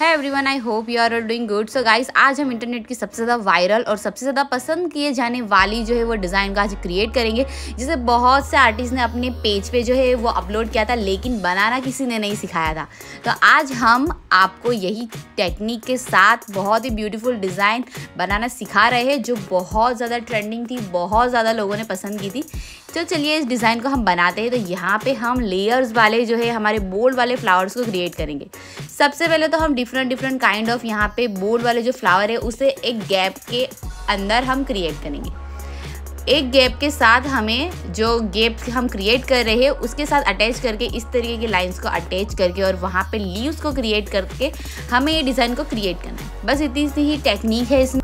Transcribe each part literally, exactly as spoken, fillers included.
है everyone, I hope you are doing good. So guys, आज हम इंटरनेट की सबसे ज़्यादा वायरल और सबसे ज़्यादा पसंद किए जाने वाली जो है वो डिज़ाइन का आज क्रिएट करेंगे, जिसे बहुत से आर्टिस्ट ने अपने पेज पे जो है वो अपलोड किया था, लेकिन बनाना किसी ने नहीं सिखाया था। तो आज हम आपको यही टेक्निक के साथ बहुत ही ब्यूटीफुल डिज़ाइन बनाना सिखा रहे हैं, जो बहुत ज़्यादा ट्रेंडिंग थी, बहुत ज़्यादा लोगों ने पसंद की थी। तो चलिए इस डिज़ाइन को हम बनाते हैं। तो यहाँ पे हम लेयर्स वाले जो है हमारे बोल्ड वाले फ्लावर्स को क्रिएट करेंगे। सबसे पहले तो हम डिफरेंट डिफरेंट काइंड ऑफ यहाँ पे बोल्ड वाले जो फ्लावर है उसे एक गैप के अंदर हम क्रिएट करेंगे। एक गैप के साथ हमें जो गैप हम क्रिएट कर रहे हैं उसके साथ अटैच करके इस तरीके की लाइंस को अटैच करके और वहाँ पे लीव्स को क्रिएट करके हमें ये डिज़ाइन को क्रिएट करना है। बस इतनी सी ही टेक्निक है इसमें।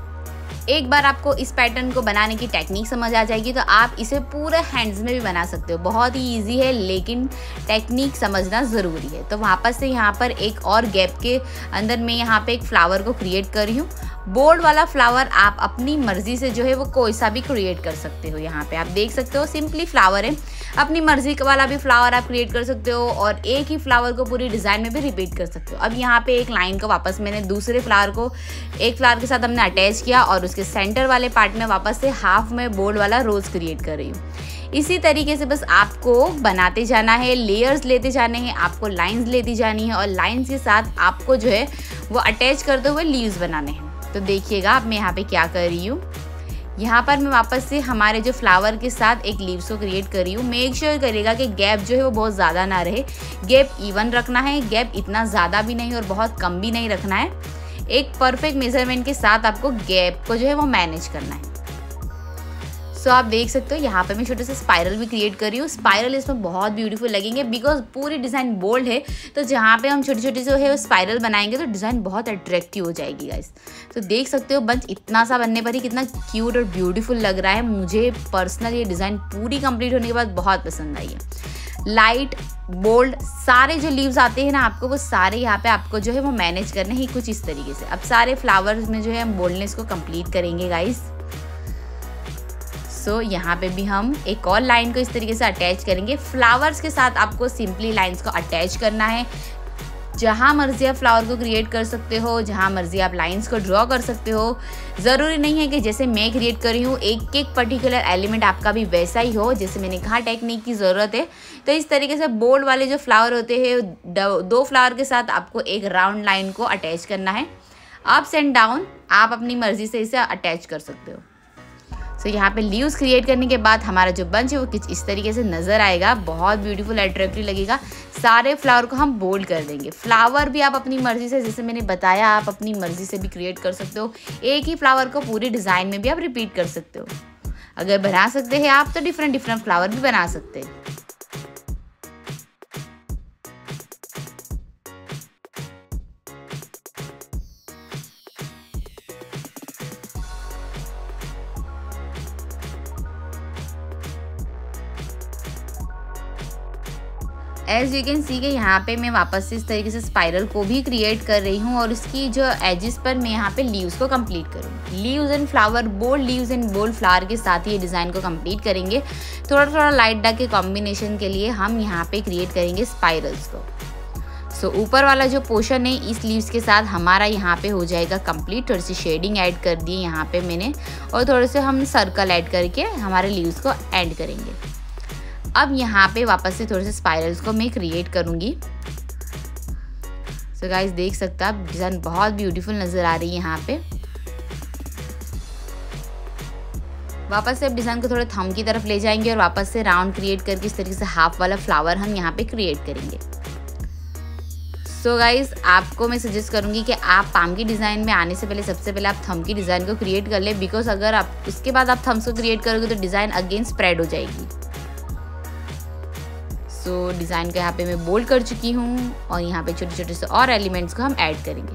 एक बार आपको इस पैटर्न को बनाने की टेक्निक समझ आ जाएगी तो आप इसे पूरे हैंड्स में भी बना सकते हो। बहुत ही ईजी है, लेकिन टेक्निक समझना ज़रूरी है। तो वापस से यहाँ पर एक और गैप के अंदर मैं यहाँ पे एक फ्लावर को क्रिएट कर रही हूँ। बोर्ड वाला फ्लावर आप अपनी मर्ज़ी से जो है वो कोई सा भी क्रिएट कर सकते हो। यहाँ पे आप देख सकते हो सिंपली फ्लावर है, अपनी मर्ज़ी वाला भी फ्लावर आप क्रिएट कर सकते हो और एक ही फ्लावर को पूरी डिज़ाइन में भी रिपीट कर सकते हो। अब यहाँ पे एक लाइन को वापस मैंने दूसरे फ्लावर को एक फ्लावर के साथ हमने अटैच किया और उसके सेंटर वाले पार्ट में वापस से हाफ में बोर्ड वाला रोज़ क्रिएट कर रही हूँ। इसी तरीके से बस आपको बनाते जाना है, लेयर्स लेते जाने हैं, आपको लाइन्स लेती जानी है और लाइन्स के साथ आपको जो है वो अटैच करते हुए लीव्स बनाने हैं। तो देखिएगा अब मैं यहाँ पे क्या कर रही हूँ। यहाँ पर मैं वापस से हमारे जो फ्लावर के साथ एक लीव्स को क्रिएट कर रही हूँ। मेक श्योर करेगा कि गैप जो है वो बहुत ज़्यादा ना रहे, गैप इवन रखना है, गैप इतना ज़्यादा भी नहीं और बहुत कम भी नहीं रखना है। एक परफेक्ट मेजरमेंट के साथ आपको गैप को जो है वो मैनेज करना है। सो आप देख सकते हो यहाँ पे मैं छोटे से स्पाइरल भी क्रिएट कर रही हूँ। स्पाइरल इसमें बहुत ब्यूटीफुल लगेंगे बिकॉज पूरी डिज़ाइन बोल्ड है। तो जहाँ पे हम छोटी छोटी जो है वो स्पाइरल बनाएंगे तो डिज़ाइन बहुत अट्रैक्टिव हो जाएगी गाइस। तो देख सकते हो बंच इतना सा बनने पर ही कितना क्यूट और ब्यूटीफुल लग रहा है। मुझे पर्सनल ये डिज़ाइन पूरी कंप्लीट होने के बाद बहुत पसंद आई है। लाइट बोल्ड सारे जो लीव्स आते हैं ना आपको, वो सारे यहाँ पे आपको जो है वो मैनेज करने ही कुछ इस तरीके से। अब सारे फ्लावर्स में जो है हम बोल्डनेस को कंप्लीट करेंगे गाइस। सो so, यहाँ पे भी हम एक और लाइन को इस तरीके से अटैच करेंगे। फ्लावर्स के साथ आपको सिंपली लाइंस को अटैच करना है। जहाँ मर्जी आप फ्लावर को क्रिएट कर सकते हो, जहाँ मर्जी आप लाइंस को ड्रॉ कर सकते हो। ज़रूरी नहीं है कि जैसे मैं क्रिएट कर रही हूँ एक एक पर्टिकुलर एलिमेंट आपका भी वैसा ही हो। जैसे मैंने कहा टेक्निक की ज़रूरत है। तो इस तरीके से बोल्ड वाले जो फ्लावर होते हैं दो फ्लावर के साथ आपको एक राउंड लाइन को अटैच करना है। अप्स एंड डाउन आप अपनी मर्जी से इसे अटैच कर सकते हो। सो so, यहाँ पे लीव्स क्रिएट करने के बाद हमारा जो बंच है वो कुछ इस तरीके से नज़र आएगा। बहुत ब्यूटीफुल अट्रैक्टिव लगेगा। सारे फ्लावर को हम बोल्ड कर देंगे। फ्लावर भी आप अपनी मर्जी से, जैसे मैंने बताया, आप अपनी मर्जी से भी क्रिएट कर सकते हो। एक ही फ्लावर को पूरी डिज़ाइन में भी आप रिपीट कर सकते हो। अगर बना सकते हैं आप तो डिफरेंट डिफरेंट फ्लावर भी बना सकते हैं। एज यू कैन सी के यहाँ पे मैं वापस से इस तरीके से स्पाइरल को भी क्रिएट कर रही हूँ और उसकी जो एजेस पर मैं यहाँ पे लीव्स को कंप्लीट करूँ। Leaves and flower, bold leaves and bold flower के साथ ही ये डिज़ाइन को कंप्लीट करेंगे। थोड़ा थोड़ा लाइट डार्क के कॉम्बिनेशन के लिए हम यहाँ पे क्रिएट करेंगे स्पाइरल्स को। सो so, ऊपर वाला जो पोर्शन है इस लीव्स के साथ हमारा यहाँ पे हो जाएगा कंप्लीट। थोड़ी सी शेडिंग ऐड कर दी यहाँ पे मैंने और थोड़े से हम सर्कल ऐड करके हमारे लीव्स को एंड करेंगे। अब यहाँ पे वापस से थोड़े से स्पाइरल्स को मैं क्रिएट करूँगी। सो गाइस देख सकते हो आप डिज़ाइन बहुत ब्यूटीफुल नज़र आ रही है। यहाँ पे वापस से अब डिज़ाइन को थोड़े थंब की तरफ ले जाएंगे और वापस से राउंड क्रिएट करके इस तरीके से हाफ वाला फ्लावर हम यहाँ पे क्रिएट करेंगे। सो so गाइज़ आपको मैं सजेस्ट करूँगी कि आप पाम की डिज़ाइन में आने से पहले सबसे पहले आप थंब की डिज़ाइन को क्रिएट कर लें, बिकॉज अगर आप उसके बाद आप थम्स को क्रिएट करोगे तो डिज़ाइन अगेन स्प्रेड हो जाएगी। तो डिज़ाइन को यहाँ पे मैं बोल्ड कर चुकी हूँ और यहाँ पे छोटे छोटे से और एलिमेंट्स को हम ऐड करेंगे।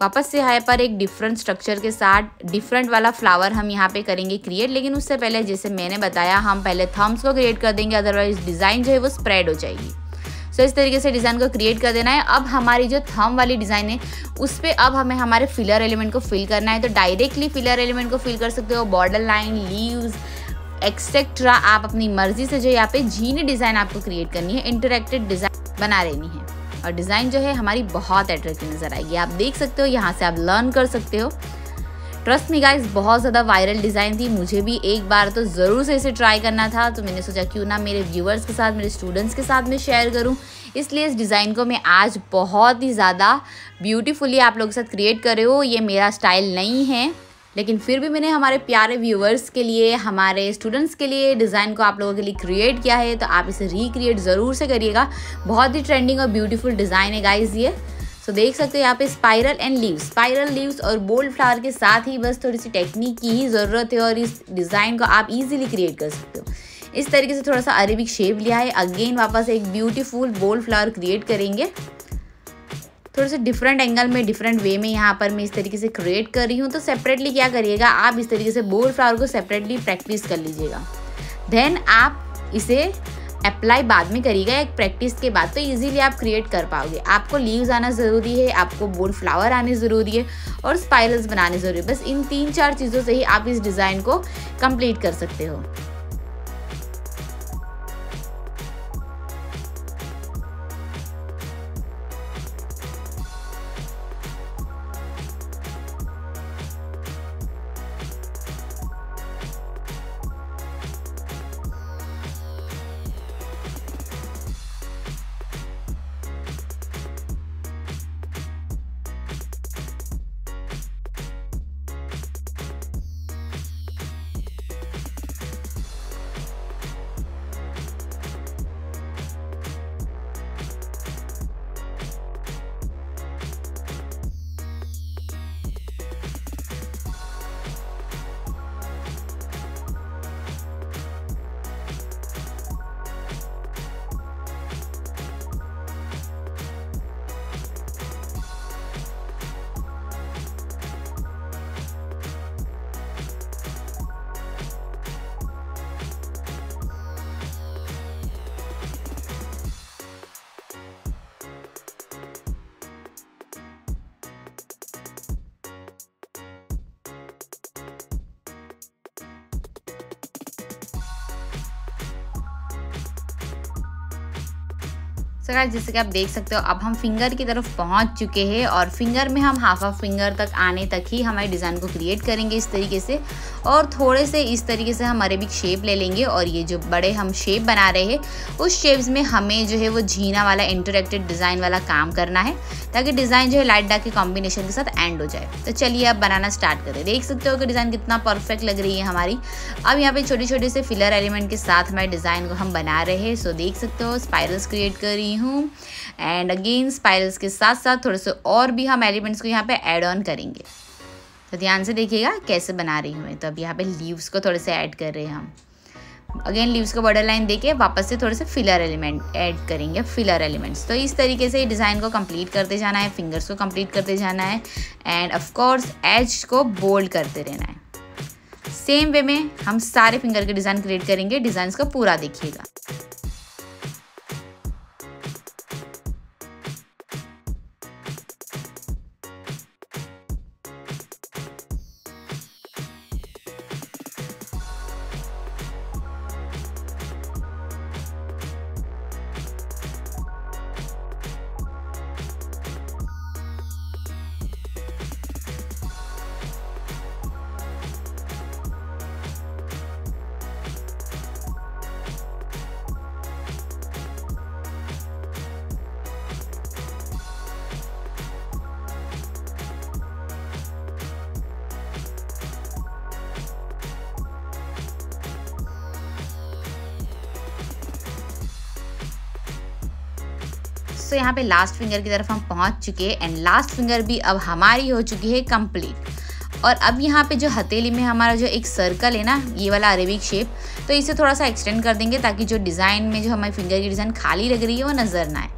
वापस से यहाँ पर एक डिफरेंट स्ट्रक्चर के साथ डिफरेंट वाला फ्लावर हम यहाँ पे करेंगे क्रिएट, लेकिन उससे पहले जैसे मैंने बताया हम पहले थम्स को क्रिएट कर देंगे, अदरवाइज डिज़ाइन जो है वो स्प्रेड हो जाएगी। सो इस तरीके से डिज़ाइन को क्रिएट कर देना है। अब हमारी जो थंब वाली डिज़ाइन है उस पर अब हमें हमारे फिलर एलिमेंट को फिल करना है। तो डायरेक्टली फिलर एलिमेंट को फिल कर सकते हो, बॉर्डर लाइन, लीव्स एक्सेट्रा, आप अपनी मर्जी से जो यहाँ पे जीन डिज़ाइन आपको क्रिएट करनी है, इंटरेक्टेड डिज़ाइन बना लेनी है और डिज़ाइन जो है हमारी बहुत अट्रैक्टिव नज़र आएगी। आप देख सकते हो, यहाँ से आप लर्न कर सकते हो। ट्रस्ट मी गाइस, बहुत ज़्यादा वायरल डिज़ाइन थी, मुझे भी एक बार तो ज़रूर से इसे ट्राई करना था, तो मैंने सोचा क्यों ना मेरे व्यूअर्स के साथ, मेरे स्टूडेंट्स के साथ मैं शेयर करूं। इसलिए इस डिज़ाइन को मैं आज बहुत ही ज़्यादा ब्यूटीफुली आप लोगों के साथ क्रिएट कर रही हूं। ये मेरा स्टाइल नहीं है, लेकिन फिर भी मैंने हमारे प्यारे व्यूअर्स के लिए, हमारे स्टूडेंट्स के लिए डिज़ाइन को आप लोगों के लिए क्रिएट किया है, तो आप इसे रिक्रिएट ज़रूर से करिएगा। बहुत ही ट्रेंडिंग और ब्यूटीफुल डिज़ाइन है गाइज़ ये। सो so, देख सकते हो यहाँ पे spiral and leaves, spiral leaves और बोल्ड फ्लावर के साथ ही बस थोड़ी सी टेक्निक की ही ज़रूरत है और इस डिज़ाइन को आप इजीली क्रिएट कर सकते हो। इस तरीके से थोड़ा सा अरेबिक शेप लिया है, अगेन वापस एक ब्यूटीफुल बोल्ड फ्लावर क्रिएट करेंगे। थोड़े से डिफरेंट एंगल में, डिफरेंट वे में यहाँ पर मैं इस तरीके से क्रिएट कर रही हूँ। तो सेपरेटली क्या करिएगा, आप इस तरीके से बोल्ड फ्लावर को सेपरेटली प्रैक्टिस कर लीजिएगा, देन आप इसे अप्लाई बाद में करिएगा एक प्रैक्टिस के बाद, तो इजीली आप क्रिएट कर पाओगे। आपको लीव्स आना ज़रूरी है, आपको बोल्ड फ्लावर आने ज़रूरी है और स्पाइरल्स बनाने ज़रूरी है। बस इन तीन चार चीज़ों से ही आप इस डिज़ाइन को कंप्लीट कर सकते हो। सो गाइस, जैसे कि आप देख सकते हो अब हम फिंगर की तरफ पहुंच चुके हैं और फिंगर में हम हाफ हाफ फिंगर तक आने तक ही हमारे डिज़ाइन को क्रिएट करेंगे इस तरीके से। और थोड़े से इस तरीके से हम अरेबिक शेप ले लेंगे और ये जो बड़े हम शेप बना रहे हैं उस शेप्स में हमें जो है वो जीना वाला इंटरेक्टेड डिज़ाइन वाला काम करना है, ताकि डिज़ाइन जो है लाइट डार्क के कॉम्बिनेशन के साथ एंड हो जाए। तो चलिए आप बनाना स्टार्ट करें। देख सकते हो कि डिज़ाइन कितना परफेक्ट लग रही है हमारी। अब यहाँ पर छोटे छोटे से फिलर एलिमेंट के साथ हमारे डिज़ाइन को हम बना रहे हैं। सो देख सकते हो स्पाइरल्स क्रिएट कर रही हूँ एंड अगेन स्पाइरल्स के साथ साथ थोड़े से और भी हम एलिमेंट्स को यहाँ पे ऐड ऑन करेंगे। तो ध्यान से देखिएगा कैसे बना रही हूँ मैं। तो अब यहाँ पे लीव्स को थोड़े से ऐड कर रहे हैं हम। अगेन लीव्स को बॉर्डर लाइन देके वापस से थोड़े से फिलर एलिमेंट ऐड करेंगे, फिलर एलिमेंट्स। तो इस तरीके से डिज़ाइन को कंप्लीट करते जाना है, फिंगर्स को कंप्लीट करते जाना है एंड ऑफकोर्स एज को बोल्ड करते रहना है। सेम वे में हम सारे फिंगर के डिज़ाइन क्रिएट करेंगे। डिज़ाइन को पूरा देखिएगा। तो यहाँ पे लास्ट फिंगर की तरफ हम पहुँच चुके हैं एंड लास्ट फिंगर भी अब हमारी हो चुकी है कंप्लीट। और अब यहाँ पे जो हथेली में हमारा जो एक सर्कल है ना, ये वाला अरेबिक शेप, तो इसे थोड़ा सा एक्सटेंड कर देंगे ताकि जो डिज़ाइन में जो हमारी फिंगर की डिज़ाइन खाली लग रही है वो नज़र ना आए।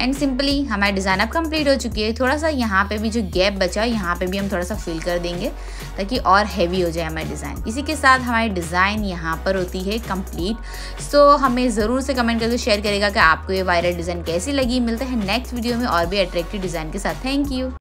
एंड सिंपली हमारी डिज़ाइन अब कंप्लीट हो चुकी है। थोड़ा सा यहाँ पे भी जो गैप बचा है यहाँ पे भी हम थोड़ा सा फिल कर देंगे ताकि और हैवी हो जाए हमारी डिज़ाइन। इसी के साथ हमारी डिज़ाइन यहाँ पर होती है कंप्लीट। सो हमें ज़रूर से कमेंट करके शेयर करेगा कि आपको ये वायरल डिज़ाइन कैसी लगी। मिलते हैं नेक्स्ट वीडियो में और भी अट्रैक्टिव डिज़ाइन के साथ। Thank you.